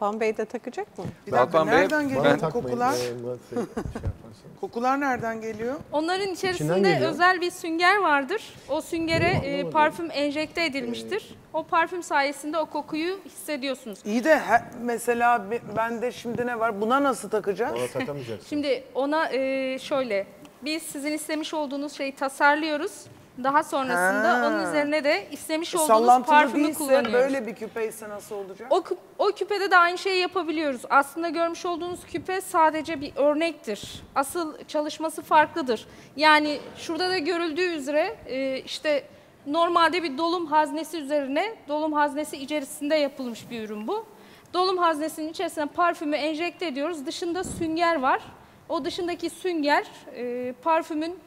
Alpan Bey de takacak mı? Bir dakika, nereden geliyor kokular? Kokular nereden geliyor? Onların içerisinde geliyor. Özel bir sünger vardır. O süngere parfüm enjekte edilmiştir. O parfüm sayesinde o kokuyu hissediyorsunuz. İyi de mesela bende şimdi ne var? Buna nasıl takacağız? Ona takamayacaksın. Şimdi ona şöyle, biz sizin istemiş olduğunuz şeyi tasarlıyoruz. Daha sonrasında onun üzerine de istemiş olduğunuz parfümü değilse, kullanıyoruz. Böyle bir küpeyse nasıl olacak? O küpede de aynı şeyi yapabiliyoruz. Aslında görmüş olduğunuz küpe sadece bir örnektir. Asıl çalışması farklıdır. Yani şurada da görüldüğü üzere işte normalde bir dolum haznesi üzerine, dolum haznesi içerisinde yapılmış bir ürün bu. Dolum haznesinin içerisine parfümü enjekte ediyoruz. Dışında sünger var. O dışındaki sünger parfümün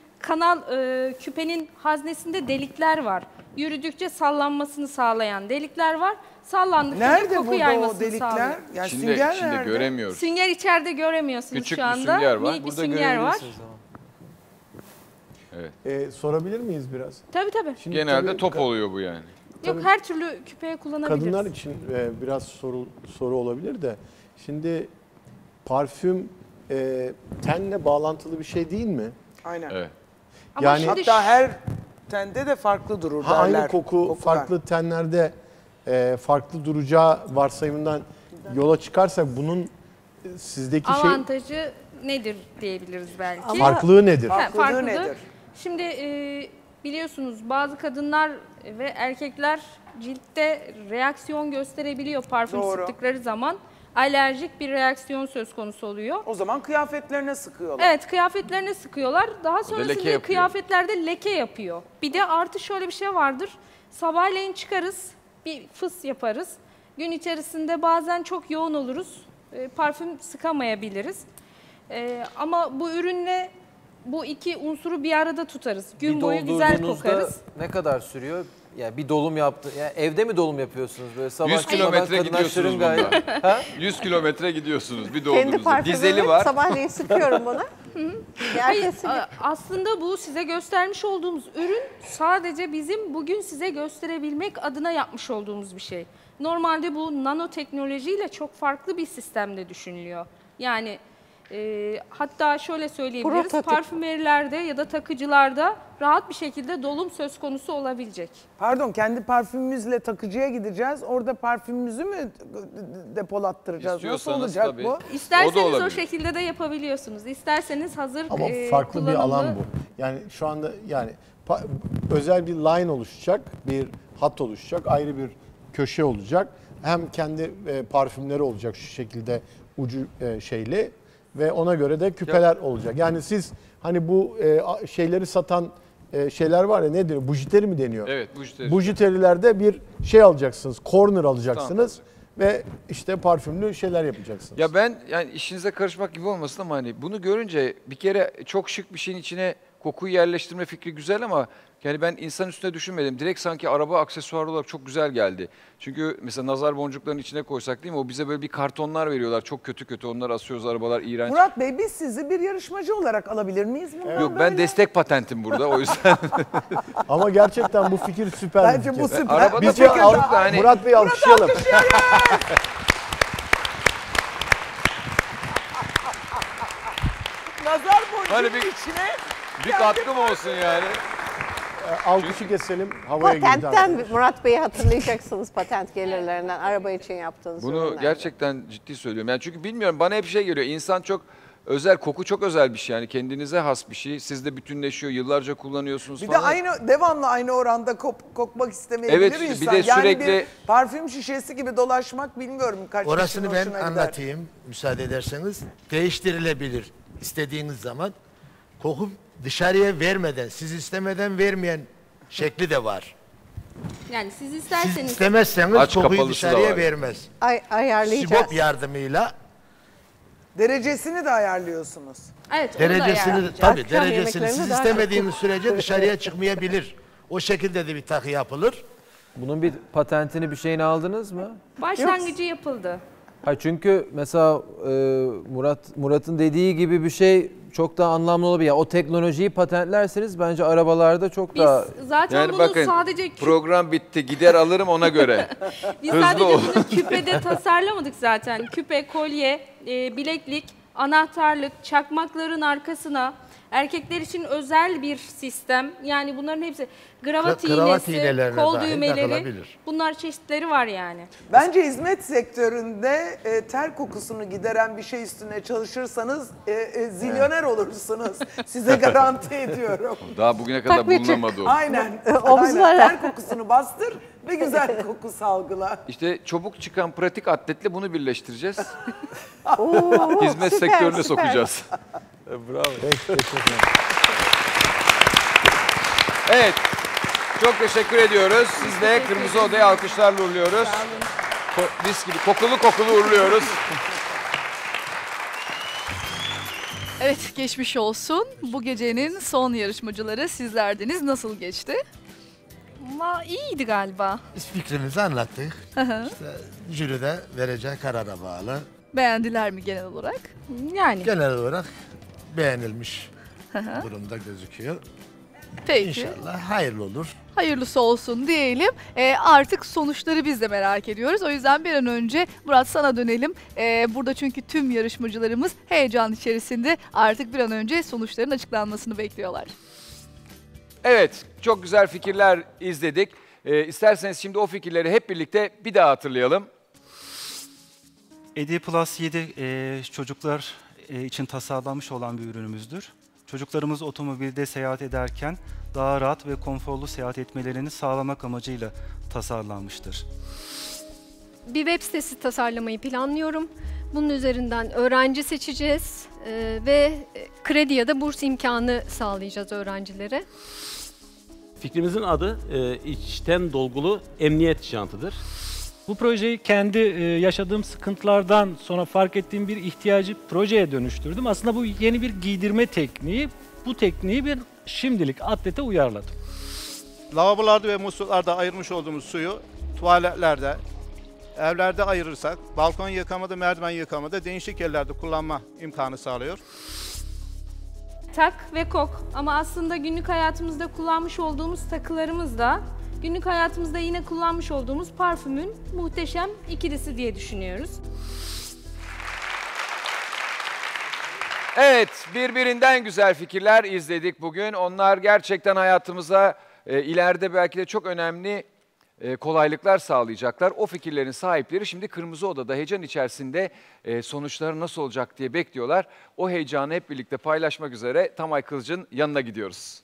küpenin haznesinde delikler var. Yürüdükçe sallanmasını sağlayan delikler var. Sallandıkça koku yaymasını sağlıyor. Yani şimdi göremiyoruz. Sünger içeride göremiyorsunuz küçük şu anda. Küçük bir sünger var. Minik bir sünger var. Evet. Sorabilir miyiz biraz? Tabii tabii. Şimdi genelde tabii, top oluyor bu yani. Yok, her türlü küpeye kullanabiliriz. Kadınlar için biraz soru olabilir de. Şimdi parfüm tenle bağlantılı bir şey değil mi? Aynen. Evet. Yani hatta her tende de farklı durur derler. Aynı koku farklı tenlerde farklı duracağı varsayımından yola çıkarsak bunun sizdeki avantajı nedir diyebiliriz belki. Ama farklılığı nedir? Farklılığı nedir? Şimdi biliyorsunuz bazı kadınlar ve erkekler ciltte reaksiyon gösterebiliyor parfüm sıktıkları zaman. Alerjik bir reaksiyon söz konusu oluyor. O zaman kıyafetlerine sıkıyorlar. Evet, kıyafetlerine sıkıyorlar. Daha sonrasında kıyafetlerde leke yapıyor. Bir de artı şöyle bir şey vardır. Sabahleyin çıkarız, bir fıs yaparız. Gün içerisinde bazen çok yoğun oluruz. Parfüm sıkamayabiliriz. Ama bu ürünle bu iki unsuru bir arada tutarız. Gün boyu güzel kokarız. Ne kadar sürüyor? Yani bir dolum yaptı. Yani evde mi dolum yapıyorsunuz böyle sabah? 100 kilometre gidiyorsunuz bunda. 100 kilometre gidiyorsunuz bir dolduğunuzda. Dizeli var. Sabahleyin sıkıyorum bunu. Hayır, aslında bu size göstermiş olduğumuz ürün sadece bizim bugün size gösterebilmek adına yapmış olduğumuz bir şey. Normalde bu nanoteknolojiyle çok farklı bir sistemde düşünülüyor. Yani hatta şöyle söyleyebiliriz, parfümerilerde ya da takıcılarda rahat bir şekilde dolum söz konusu olabilecek. Pardon, kendi parfümümüzle takıcıya gideceğiz, orada parfümümüzü mü depolattıracağız? İstiyorsanız nasıl olacak bu? İsterseniz o şekilde de yapabiliyorsunuz, isterseniz hazır kullanımlı. Ama farklı bir alan bu. Yani şu anda yani özel bir line oluşacak, bir hat oluşacak, ayrı bir köşe olacak. Hem kendi parfümleri olacak şu şekilde ucu şeyle. Ve ona göre de küpeler olacak. Yani siz hani bu şeyleri satan şeyler var ya, nedir? Bujiteri mi deniyor? Evet, bujiteri. Bujiterilerde bir şey alacaksınız, corner alacaksınız. Tamam. Ve işte parfümlü şeyler yapacaksınız. Ya ben yani işinize karışmak gibi olmasın ama hani bunu görünce bir kere çok şık bir şeyin içine kokuyu yerleştirme fikri güzel ama yani ben insan üstüne düşünmedim. Direkt sanki araba aksesuarı olarak çok güzel geldi. Çünkü mesela nazar boncuklarının içine koysak değil mi? O bize böyle bir kartonlar veriyorlar. Çok kötü kötü onları asıyoruz, arabalar iğrenç. Murat Bey, biz sizi bir yarışmacı olarak alabilir miyiz? Evet. Yok, ben destek patentim burada o yüzden. Ama gerçekten bu fikir süper. Bence bu süper. Arabada biz hani... Murat Bey'i alkışlayalım. Nazar boncuğunun hani içine... Bir katkım olsun yani. Alkışı keselim, havaya gidelim. Patentten Murat Bey'i hatırlayacaksınız, patent gelirlerinden, araba için yaptığınız bunu ürünlerden. Gerçekten ciddi söylüyorum. Yani çünkü bilmiyorum, bana hep şey geliyor. İnsan çok özel, koku çok özel bir şey. Yani kendinize has bir şey. Siz de bütünleşiyor, yıllarca kullanıyorsunuz falan. Bir de devamlı aynı oranda kokmak istemeyebilir insan. Bir de sürekli... Yani bir parfüm şişesi gibi dolaşmak, bilmiyorum kaç kişinin hoşuna gider. Orasını ben anlatayım, müsaade ederseniz. Değiştirilebilir istediğiniz zaman. Koku dışarıya vermeden, siz istemeden vermeyen şekli de var. Yani siz isterseniz... Siz istemezseniz kokuyu dışarıya vermez. Ayarlayacağız. Sibop yardımıyla. Derecesini de ayarlıyorsunuz. Evet, derecesini de, tabii derecesini. Siz istemediğiniz sürece dışarıya çıkmayabilir. O şekilde de bir takı yapılır. Bunun bir patentini, bir şeyini aldınız mı? Başlangıcı yapıldı. Ha, çünkü mesela Murat'ın dediği gibi bir şey çok daha anlamlı olabilir. Yani o teknolojiyi patentlerseniz bence arabalarda çok daha... Biz zaten yani bunu bakın, sadece... Program bitti, gider alırım ona göre. Biz hızlı sadece bunu küpede tasarlamadık zaten. Küpe, kolye, bileklik, anahtarlık, çakmakların arkasına... Erkekler için özel bir sistem. Yani bunların hepsi kravat iğnesi, kol düğmeleri, bunlar çeşitleri var yani. Bence hizmet sektöründe ter kokusunu gideren bir şey üstüne çalışırsanız zilyoner olursunuz. Size garanti ediyorum. Daha bugüne kadar bulunamadı o. Aynen. Aynen. Ter kokusunu bastır ve güzel koku salgıla. İşte çabuk çıkan pratik atletle bunu birleştireceğiz. Oo, hizmet süper, sektörüne süper sokacağız. Bravo. Evet. Çok teşekkür ediyoruz. Siz de Kırmızı Oda'ya alkışlarla uğurluyoruz. Biz gibi kokulu kokulu uğurluyoruz. Evet, geçmiş olsun. Bu gecenin son yarışmacıları sizlerdiniz. Nasıl geçti? Ama iyiydi galiba. Biz fikrimizi anlattık. İşte jüri de vereceği karara bağlı. Beğendiler mi genel olarak? Yani. Genel olarak beğenilmiş durumda gözüküyor. Peki. İnşallah hayırlı olur. Hayırlısı olsun diyelim. Artık sonuçları biz de merak ediyoruz. O yüzden bir an önce Murat sana dönelim. Burada çünkü tüm yarışmacılarımız heyecan içerisinde artık bir an önce sonuçların açıklanmasını bekliyorlar. Evet, çok güzel fikirler izledik. İsterseniz şimdi o fikirleri hep birlikte bir daha hatırlayalım. ED+7 çocuklar için tasarlanmış olan bir ürünümüzdür. Çocuklarımız otomobilde seyahat ederken daha rahat ve konforlu seyahat etmelerini sağlamak amacıyla tasarlanmıştır. Bir web sitesi tasarlamayı planlıyorum. Bunun üzerinden öğrenci seçeceğiz ve kredi ya da burs imkanı sağlayacağız öğrencilere. Fikrimizin adı içten dolgulu emniyet jantıdır. Bu projeyi kendi yaşadığım sıkıntılardan sonra fark ettiğim bir ihtiyacı projeye dönüştürdüm. Aslında bu yeni bir giydirme tekniği. Bu tekniği bir şimdilik atlete uyarladım. Lavabolarda ve musluklarda ayırmış olduğumuz suyu tuvaletlerde, evlerde ayırırsak, balkon yıkamada, merdiven yıkamada değişik yerlerde kullanma imkanı sağlıyor. Tak ve kok, ama aslında günlük hayatımızda kullanmış olduğumuz takılarımız da günlük hayatımızda yine kullanmış olduğumuz parfümün muhteşem ikilisi diye düşünüyoruz. Evet, birbirinden güzel fikirler izledik bugün. Onlar gerçekten hayatımıza ileride belki de çok önemli kolaylıklar sağlayacaklar. O fikirlerin sahipleri şimdi Kırmızı Oda'da heyecan içerisinde sonuçları nasıl olacak diye bekliyorlar. O heyecanı hep birlikte paylaşmak üzere Tamay Kılıcı'nın yanına gidiyoruz.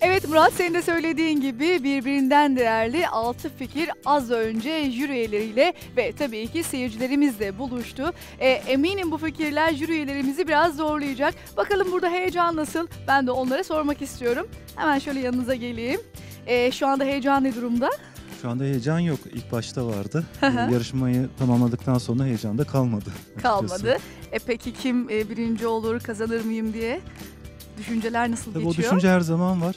Evet Murat, senin de söylediğin gibi birbirinden değerli 6 fikir az önce jüri üyeleriyle ve tabii ki seyircilerimizle buluştu. Eminim bu fikirler jüri üyelerimizi biraz zorlayacak. Bakalım burada heyecan nasıl? Ben de onlara sormak istiyorum. Hemen şöyle yanınıza geleyim. Şu anda heyecan ne durumda? Şu anda heyecan yok. İlk başta vardı. Yarışmayı tamamladıktan sonra heyecan da kalmadı. Kalmadı. Peki kim birinci olur, kazanır mıyım diye? Düşünceler nasıl tabii geçiyor? O düşünce her zaman var.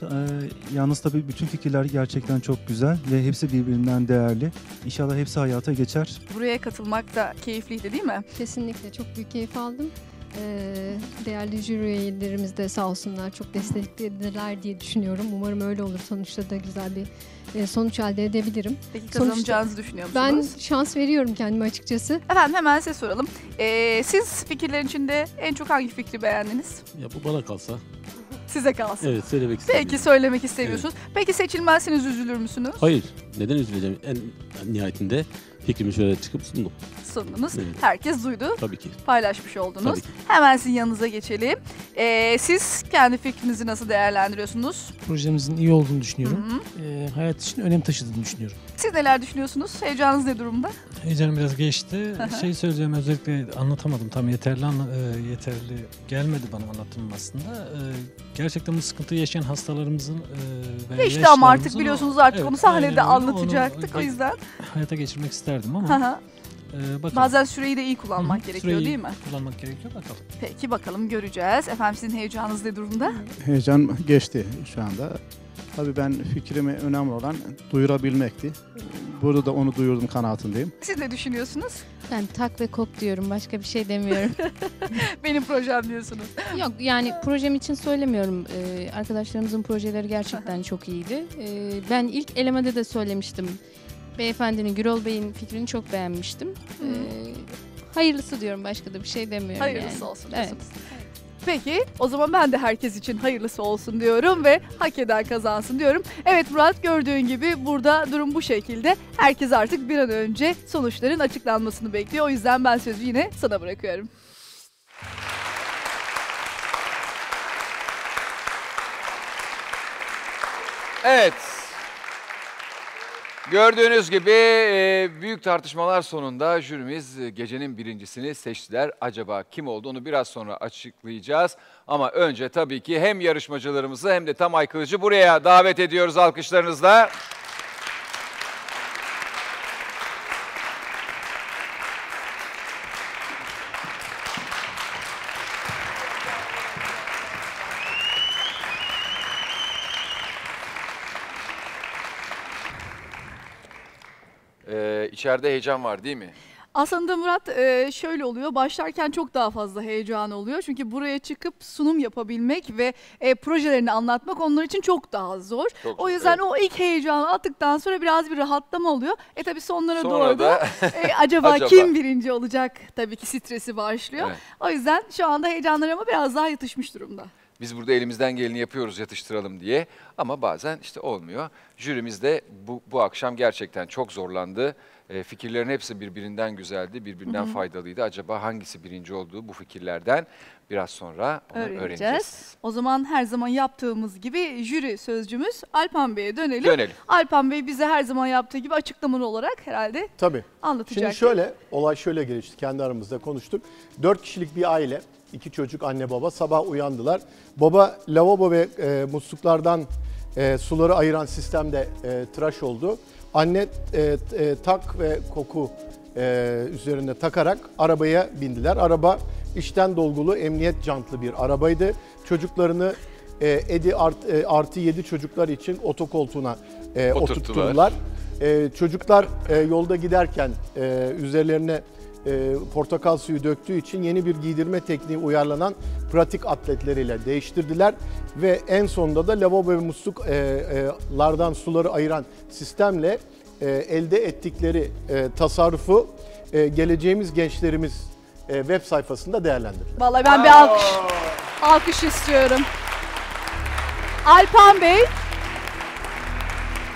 Yalnız tabii bütün fikirler gerçekten çok güzel ve hepsi birbirinden değerli. İnşallah hepsi hayata geçer. Buraya katılmak da keyifliydi değil mi? Kesinlikle. Çok büyük keyif aldım. Değerli jüri üyelerimiz de sağ olsunlar. Çok desteklediler diye düşünüyorum. Umarım öyle olur. Sonuçta da güzel bir sonuç elde edebilirim. Peki kazanacağınızı düşünüyor musunuz? Ben şans veriyorum kendime açıkçası. Efendim hemen size soralım. Siz fikirlerin içinde en çok hangi fikri beğendiniz? Ya bu bana kalsa. Size kalsın. Evet, söylemek istemiyorum. Peki söylemek istemiyorsunuz. Evet. Peki seçilmezseniz üzülür müsünüz? Hayır. Neden üzüleceğim? En nihayetinde fikrimi şöyle çıkıp sundum. Sundunuz. Evet. Herkes duydu. Tabii ki. Paylaşmış oldunuz. Hemen sizin yanınıza geçelim. Siz kendi fikrinizi nasıl değerlendiriyorsunuz? Projemizin iyi olduğunu düşünüyorum. Hı -hı. Hayat için önem taşıdığını düşünüyorum. Siz neler düşünüyorsunuz? Heyecanınız ne durumda? Heyecanım biraz geçti. Şey söyleyeceğim, özellikle anlatamadım. Tam yeterli gelmedi bana anlattığım aslında. Gerçekten bu sıkıntıyı yaşayan hastalarımızın ve geçti ama artık biliyorsunuz artık evet, onu sahnede anlatacaktık. O yüzden hayata geçirmek isterdim ama bazen süreyi de iyi kullanmak gerekiyor değil mi? Kullanmak gerekiyor, bakalım. Peki bakalım, göreceğiz. Efendim sizin heyecanınız ne durumda? Heyecan geçti şu anda. Tabii ben fikrime önemli olan duyurabilmekti. Burada da onu duyurdum, kanaatindeyim. Siz ne düşünüyorsunuz? Ben tak ve kop diyorum, başka bir şey demiyorum. Benim projem diyorsunuz. Yok yani projem için söylemiyorum. Arkadaşlarımızın projeleri gerçekten çok iyiydi. Ben ilk elemede de söylemiştim. Beyefendinin, Gürol Bey'in fikrini çok beğenmiştim. Hayırlısı diyorum, başka da bir şey demiyorum. Hayırlısı yani. Olsun diyorsunuz. Evet. Peki, o zaman ben de herkes için hayırlısı olsun diyorum ve hak eden kazansın diyorum. Evet Murat, gördüğün gibi burada durum bu şekilde. Herkes artık bir an önce sonuçların açıklanmasını bekliyor. O yüzden ben sözü yine sana bırakıyorum. Evet. Gördüğünüz gibi büyük tartışmalar sonunda jürimiz gecenin birincisini seçtiler. Acaba kim oldu onu biraz sonra açıklayacağız. Ama önce tabii ki hem yarışmacılarımızı hem de Tamay Kılıcı buraya davet ediyoruz alkışlarınızla. İçeride heyecan var değil mi? Aslında Murat şöyle oluyor, başlarken çok daha fazla heyecan oluyor. Çünkü buraya çıkıp sunum yapabilmek ve projelerini anlatmak onlar için çok daha zor. Çok o yüzden evet. O ilk heyecanı attıktan sonra biraz bir rahatlama oluyor. Tabii sonlara doğru da acaba kim birinci olacak? Tabii ki stresi başlıyor. Evet. O yüzden şu anda heyecanlar ama biraz daha yatışmış durumda. Biz burada elimizden geleni yapıyoruz yatıştıralım diye ama bazen işte olmuyor. Jürimiz de bu akşam gerçekten çok zorlandı. Fikirlerin hepsi birbirinden güzeldi, birbirinden faydalıydı. Acaba hangisi birinci olduğu bu fikirlerden biraz sonra onu öğreneceğiz. O zaman her zaman yaptığımız gibi jüri sözcümüz Alpan Bey'e dönelim. Alpan Bey bize her zaman yaptığı gibi açıklamalı olarak herhalde anlatacak. Şimdi şöyle, olay şöyle gelişti, kendi aramızda konuştuk. 4 kişilik bir aile, 2 çocuk, anne baba sabah uyandılar. Baba lavabo ve musluklardan suları ayıran sistemde tıraş oldu. Anne tak ve koku üzerinde takarak arabaya bindiler. Araba içten dolgulu, emniyet jantlı bir arabaydı. Çocuklarını artı 7 çocuklar için otokoltuğuna oturttular. Çocuklar yolda giderken üzerlerine portakal suyu döktüğü için yeni bir giydirme tekniği uyarlanan pratik atletleriyle değiştirdiler. Ve en sonunda da lavabo ve musluklardan suları ayıran sistemle elde ettikleri tasarrufu geleceğimiz gençlerimiz web sayfasında değerlendirdiler. Vallahi ben bir alkış istiyorum. Alpan Bey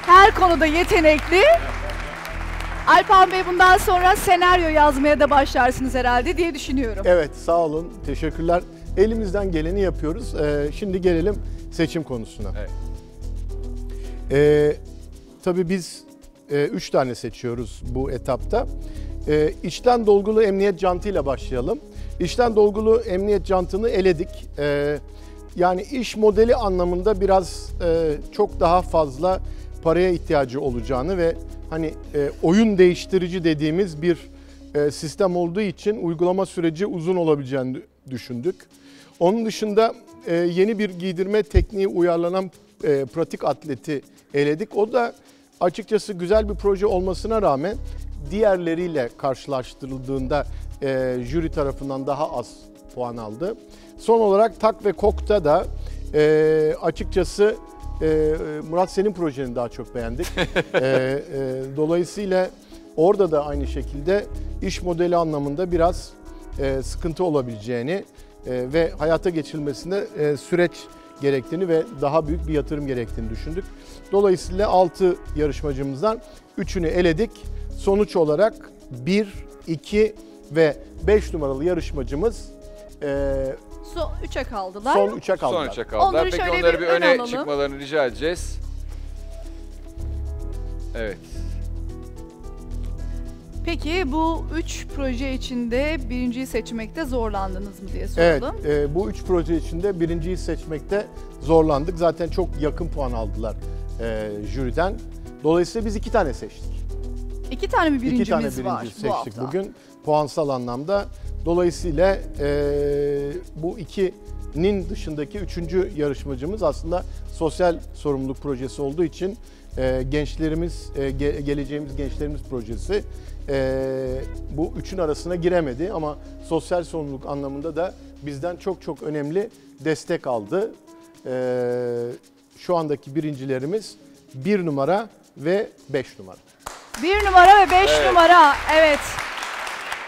her konuda yetenekli. Alpan Bey bundan sonra senaryo yazmaya da başlarsınız herhalde diye düşünüyorum. Evet, sağ olun, teşekkürler. Elimizden geleni yapıyoruz. Şimdi gelelim seçim konusuna. Evet. Tabii biz 3 tane seçiyoruz bu etapta. İçten dolgulu emniyet jantıyla başlayalım. İçten dolgulu emniyet jantını eledik. Yani iş modeli anlamında biraz çok daha fazla paraya ihtiyacı olacağını ve hani oyun değiştirici dediğimiz bir sistem olduğu için uygulama süreci uzun olabileceğini düşündük. Onun dışında yeni bir giydirme tekniği uyarlanan pratik atleti eledik. O da açıkçası güzel bir proje olmasına rağmen diğerleriyle karşılaştırıldığında jüri tarafından daha az puan aldı. Son olarak tak ve kokta da açıkçası Murat, senin projeni daha çok beğendik. Dolayısıyla orada da aynı şekilde iş modeli anlamında biraz sıkıntı olabileceğini ve hayata geçirilmesinde süreç gerektiğini ve daha büyük bir yatırım gerektiğini düşündük. Dolayısıyla 6 yarışmacımızdan 3'ünü eledik. Sonuç olarak 1, 2 ve 5 numaralı yarışmacımız... Son 3'e kaldılar. Son 3'e kaldılar. Peki onları bir öne çıkmalarını rica edeceğiz. Evet. Peki bu 3 proje içinde birinciyi seçmekte zorlandınız mı diye sordum. Evet, bu 3 proje içinde birinciyi seçmekte zorlandık. Zaten çok yakın puan aldılar jüriden. Dolayısıyla biz 2 tane seçtik. 2 tane mi birincimiz var? 2 tane birinci seçtik bugün puansal anlamda. Dolayısıyla bu 2'nin dışındaki 3. yarışmacımız aslında sosyal sorumluluk projesi olduğu için gençlerimiz, geleceğimiz gençlerimiz projesi bu üçün arasına giremedi ama sosyal sorumluluk anlamında da bizden çok çok önemli destek aldı. Şu andaki birincilerimiz 1 numara ve 5 numara. 1 numara ve 5 evet. numara, evet.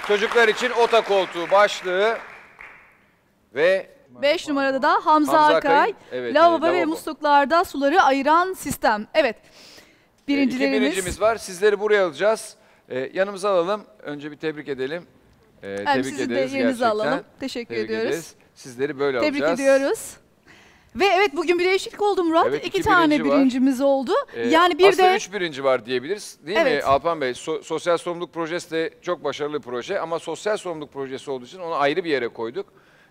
Çocuklar için OTA koltuğu başlığı ve 5 numarada da Hamza Akay. Evet, lavabo ve musluklarda suları ayıran sistem. Evet, birincilerimiz. 2 birincimiz var, sizleri buraya alacağız. Yanımıza alalım, önce bir tebrik edelim. Tebrik ederiz gerçekten. Alalım. Teşekkür ediyoruz. Sizleri böyle alacağız. Tebrik ediyoruz. Ve evet, bugün bir değişiklik oldu Murat. Evet, 2 tane birincimiz oldu. Yani bir aslında de 3 birinci var diyebiliriz. Değil evet. mi Alpan Bey? Sosyal sorumluluk projesi de çok başarılı bir proje ama sosyal sorumluluk projesi olduğu için onu ayrı bir yere koyduk.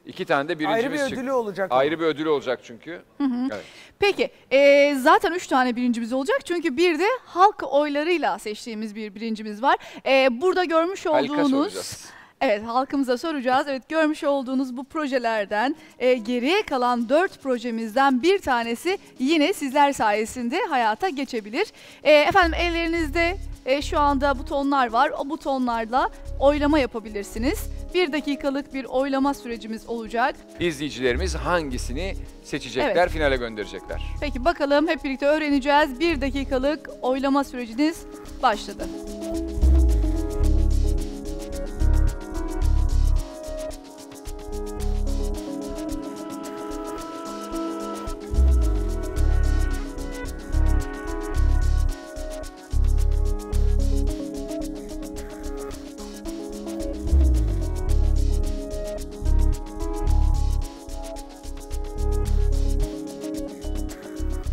2 tane de birincimiz çıktı. Ayrı bir ödülü olacak. Ayrı bir ödülü olacak çünkü. Hı hı. Evet. Peki zaten 3 tane birincimiz olacak çünkü bir de halk oylarıyla seçtiğimiz bir birincimiz var. Burada görmüş olduğunuz... Evet, halkımıza soracağız. Evet, görmüş olduğunuz bu projelerden geriye kalan 4 projemizden bir tanesi yine sizler sayesinde hayata geçebilir. Efendim, ellerinizde şu anda butonlar var. O butonlarla oylama yapabilirsiniz. 1 dakikalık bir oylama sürecimiz olacak. İzleyicilerimiz hangisini seçecekler, evet. finale gönderecekler? Peki, bakalım hep birlikte öğreneceğiz. 1 dakikalık oylama süreciniz başladı.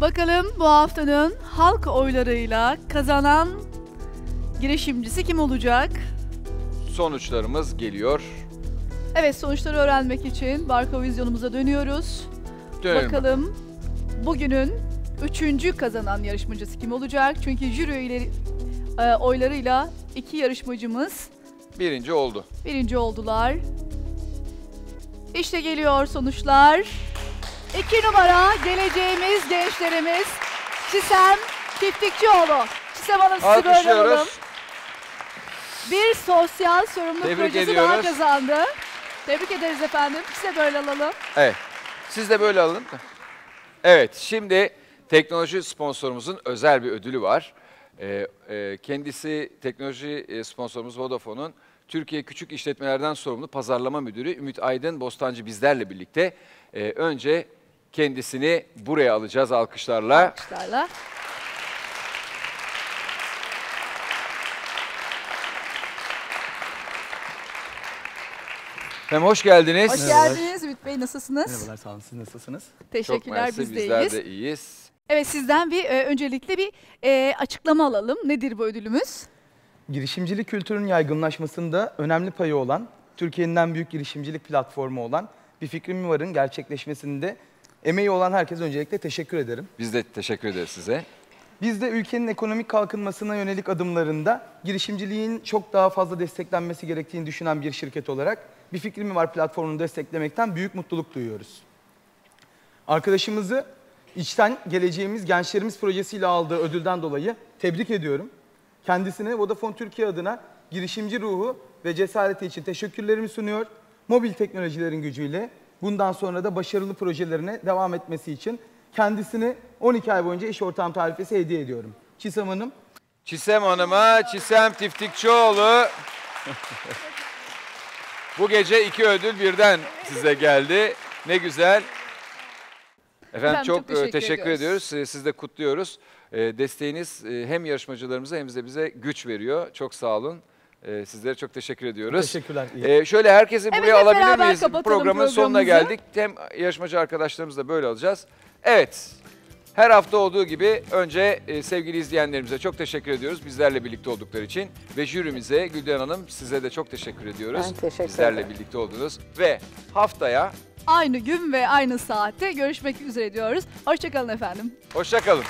Bakalım bu haftanın halk oylarıyla kazanan girişimcisi kim olacak? Sonuçlarımız geliyor. Evet, sonuçları öğrenmek için Barka Vizyonumuza dönüyoruz. Dönelim. Bakalım bugünün 3. kazanan yarışmacısı kim olacak? Çünkü jüri oylarıyla 2 yarışmacımız birinci oldu. Birinci oldular. İşte geliyor sonuçlar. 2 numara geleceğimiz gençlerimiz Çisem Tiftikçioğlu. Çisem Hanım, sizi böyle alalım. Bir sosyal sorumluluk projesi daha kazandı. Tebrik ederiz efendim. Size böyle alalım. Evet. Siz de böyle alın. Evet. Şimdi teknoloji sponsorumuzun özel bir ödülü var. Kendisi teknoloji sponsorumuz Vodafone'un Türkiye Küçük İşletmelerden Sorumlu Pazarlama Müdürü Ümit Aydın Bostancı bizlerle birlikte. Önce kendisini buraya alacağız alkışlarla. Alkışlarla. Efendim, hoş geldiniz. Hoş geldiniz Ümit Bey, nasılsınız? Merhabalar, sağ olun, siz nasılsınız? Teşekkürler, biz de iyiyiz. Bizler de iyiyiz. Evet, sizden bir öncelikle bir açıklama alalım. Nedir bu ödülümüz? Girişimcilik kültürünün yaygınlaşmasında önemli payı olan, Türkiye'nin en büyük girişimcilik platformu olan Bir Fikrim Var'ın gerçekleşmesinde emeği olan herkese öncelikle teşekkür ederim. Biz de teşekkür ederiz size. Biz de ülkenin ekonomik kalkınmasına yönelik adımlarında girişimciliğin çok daha fazla desteklenmesi gerektiğini düşünen bir şirket olarak Bir Fikrim Var platformunu desteklemekten büyük mutluluk duyuyoruz. Arkadaşımızı içten Geleceğimiz Gençlerimiz projesiyle aldığı ödülden dolayı tebrik ediyorum. Kendisine Vodafone Türkiye adına girişimci ruhu ve cesareti için teşekkürlerimi sunuyor. Mobil teknolojilerin gücüyle bundan sonra da başarılı projelerine devam etmesi için kendisini 12 ay boyunca iş ortam tarifesi hediye ediyorum. Çisem Hanım. Çisem Hanım'a Çisem Tiftikçioğlu. Bu gece 2 ödül birden size geldi. Ne güzel. Efendim çok teşekkür ediyoruz. Siz de kutluyoruz. Desteğiniz hem yarışmacılarımıza hem de bize güç veriyor. Çok sağ olun. Sizlere çok teşekkür ediyoruz. Teşekkürler. Şöyle herkesi buraya alabilir miyiz? Programın sonuna geldik. Hem yarışmacı arkadaşlarımızla böyle alacağız. Evet, her hafta olduğu gibi önce sevgili izleyenlerimize çok teşekkür ediyoruz. Bizlerle birlikte oldukları için. Ve jürimize, Gülden Hanım, size de çok teşekkür ediyoruz. Ben teşekkür ederim. Bizlerle birlikte oldunuz. Ve haftaya aynı gün ve aynı saatte görüşmek üzere diyoruz. Hoşçakalın efendim. Hoşçakalın.